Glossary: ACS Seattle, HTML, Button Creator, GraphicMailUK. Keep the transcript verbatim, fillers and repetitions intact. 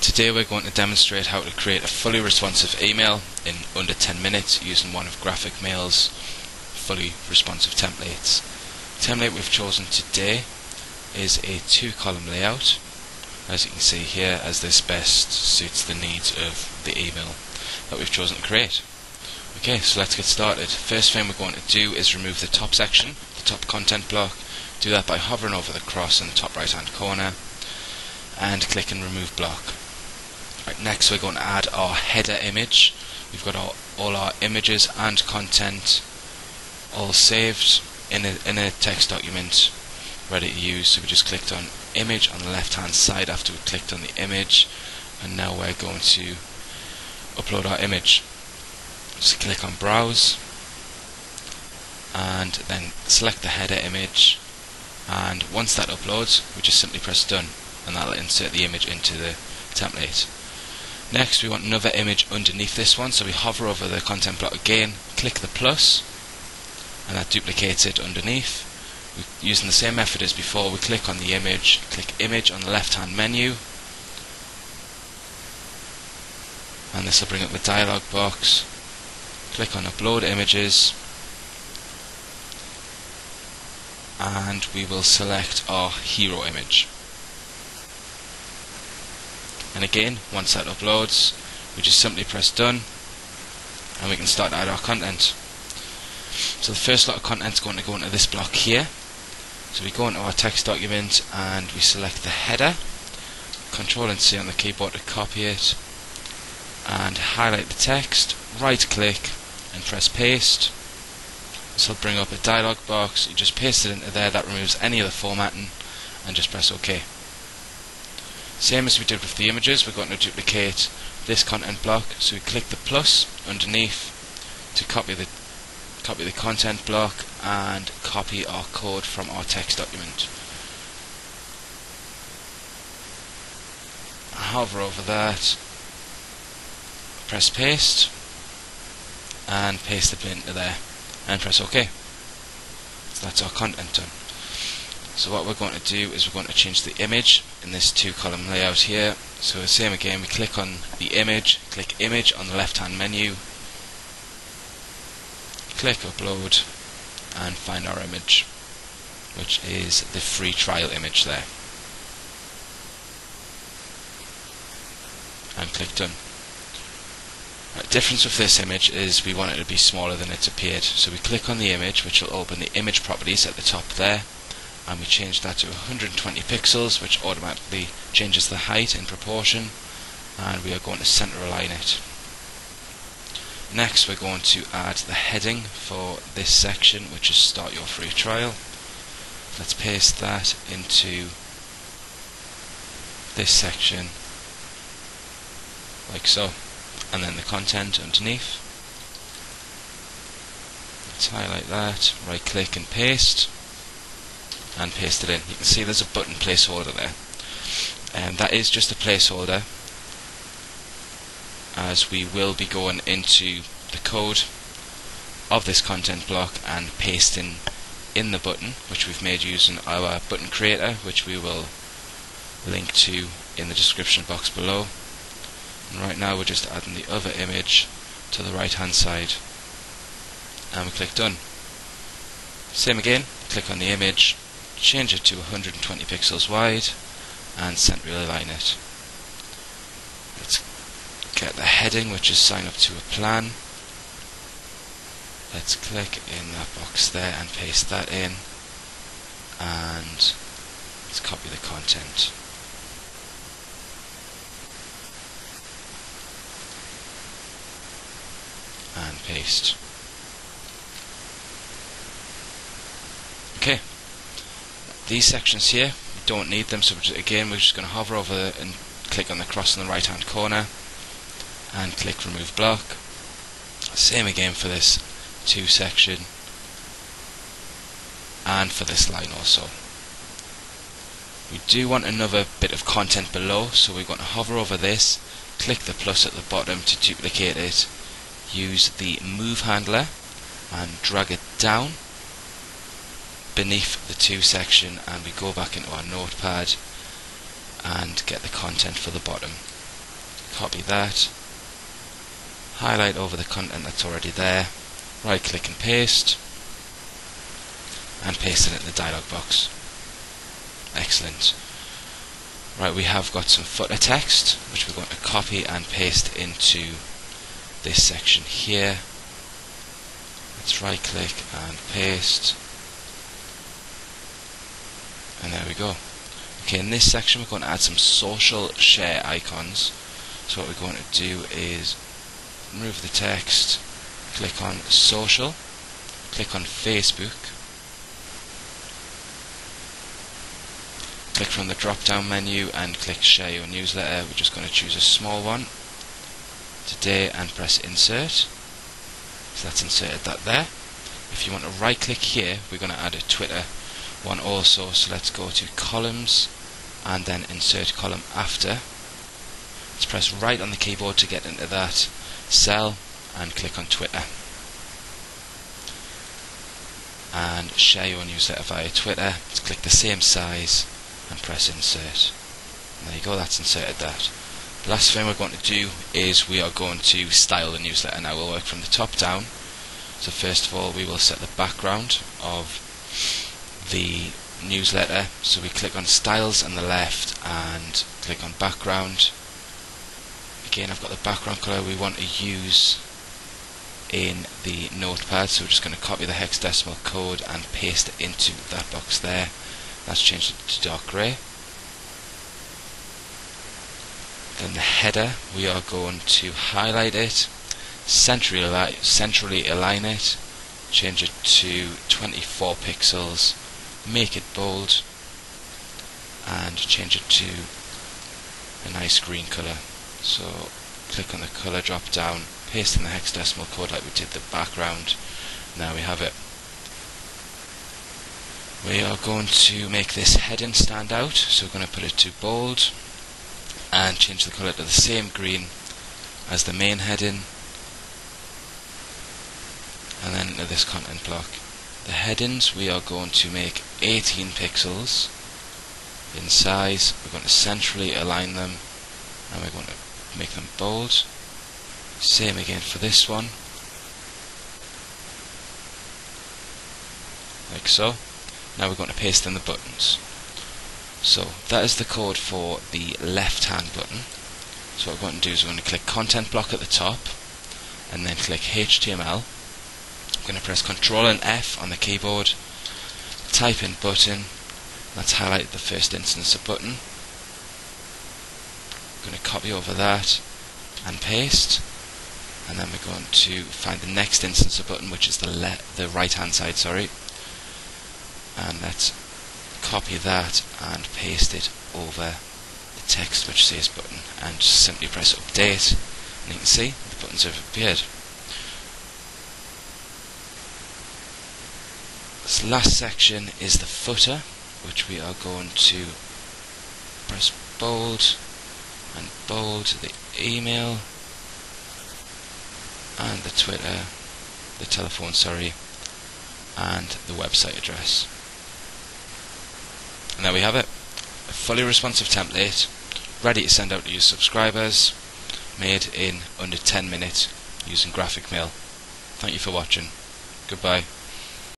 Today we're going to demonstrate how to create a fully responsive email in under ten minutes using one of GraphicMail's fully responsive templates. The template we've chosen today is a two column layout, as you can see here, as this best suits the needs of the email that we've chosen to create. Okay, so let's get started. First thing we're going to do is remove the top section, the top content block. Do that by hovering over the cross in the top right hand corner and clicking remove block. Right, next we're going to add our header image. We've got our, all our images and content all saved in a, in a text document ready to use, so we just clicked on image on the left hand side after we clicked on the image, and now we're going to upload our image. Just click on browse and then select the header image, and once that uploads we just simply press done and that will insert the image into the template. Next we want another image underneath this one, so we hover over the content block again, click the plus and that duplicates it underneath. We're using the same method as before, we click on the image, click image on the left hand menu, and this will bring up the dialog box. Click on upload images and we will select our hero image, and again once that uploads we just simply press done and we can start to add our content. So the first lot of content is going to go into this block here, so we go into our text document and we select the header, Control and C on the keyboard to copy it, and highlight the text, right click and press paste. This will bring up a dialog box, you just paste it into there, that removes any of the formatting, and just press OK. Same as we did with the images, we're going to duplicate this content block, so we click the plus underneath to copy the, copy the content block and copy our code from our text document. Hover over that, press paste, and paste it into there. And press OK. So that's our content done. So what we're going to do is we're going to change the image in this two column layout here. So the same again, we click on the image, click image on the left hand menu, click upload and find our image, which is the free trial image there, and click done. The difference with this image is we want it to be smaller than it appeared, so we click on the image, which will open the image properties at the top there, and we change that to one hundred twenty pixels, which automatically changes the height in proportion, and we are going to center align it. Next we're going to add the heading for this section, which is start your free trial. Let's paste that into this section like so, and then the content underneath. Let's highlight that, right click and paste, and paste it in. You can see there's a button placeholder there, and that is just a placeholder as we will be going into the code of this content block and pasting in the button, which we've made using our button creator, which we will link to in the description box below. And right now we're just adding the other image to the right hand side, and we click done. Same again, click on the image, change it to one hundred twenty pixels wide and center align it. Let's get the heading, which is sign up to a plan. Let's click in that box there and paste that in, and let's copy the content. And paste. Okay, these sections here, we don't need them, so we're just, again we're just going to hover over and click on the cross in the right hand corner and click remove block. Same again for this two section and for this line also. We do want another bit of content below, so we're going to hover over this, click the plus at the bottom to duplicate it, use the move handler and drag it down beneath the two section, and we go back into our notepad and get the content for the bottom. copy that, highlight over the content that's already there, right click and paste, and paste it in the dialog box. Excellent. Right, we have got some footer text which we're going to copy and paste into this section here. Let's right click and paste, and there we go. Okay, in this section we're going to add some social share icons. So what we're going to do is move the text, click on social, click on Facebook, click from the drop down menu and click share your newsletter. We're just going to choose a small one today and press insert. So that's inserted that there. If you want to right click here, we're going to add a Twitter one also. So let's go to columns and then insert column after. Let's press right on the keyboard to get into that cell and click on Twitter. And share your newsletter via Twitter. Let's click the same size and press insert. And there you go, that's inserted that. The last thing we're going to do is we are going to style the newsletter now. We'll work from the top down. So first of all, we will set the background of the newsletter. So we click on styles on the left and click on background. Again, I've got the background colour we want to use in the notepad, so we're just going to copy the hexadecimal code and paste it into that box there. That's changed to dark grey. Then the header, we are going to highlight it, centrally align, centrally align it, change it to twenty-four pixels, make it bold, and change it to a nice green colour. So click on the colour drop down, paste in the hexadecimal code like we did the background. Now we have it. We are going to make this heading stand out, so we're going to put it to bold and change the colour to the same green as the main heading, and then into this content block. The headings we are going to make eighteen pixels in size. We're going to centrally align them and we're going to make them bold. Same again for this one, like so. Now we're going to paste in the buttons. So that is the code for the left hand button. So what we're going to do is we're going to click content block at the top and then click H T M L. I'm going to press Ctrl and F on the keyboard, type in button, let's highlight the first instance of button. I'm going to copy over that and paste, and then we're going to find the next instance of button, which is the le the right hand side, sorry. And let's copy that and paste it over the text which says button, and just simply press update, and you can see the buttons have appeared. This last section is the footer, which we are going to press bold and bold, the email and the Twitter, the telephone, sorry, and the website address. And there we have it, a fully responsive template, ready to send out to your subscribers, made in under ten minutes using GraphicMail. Thank you for watching. Goodbye.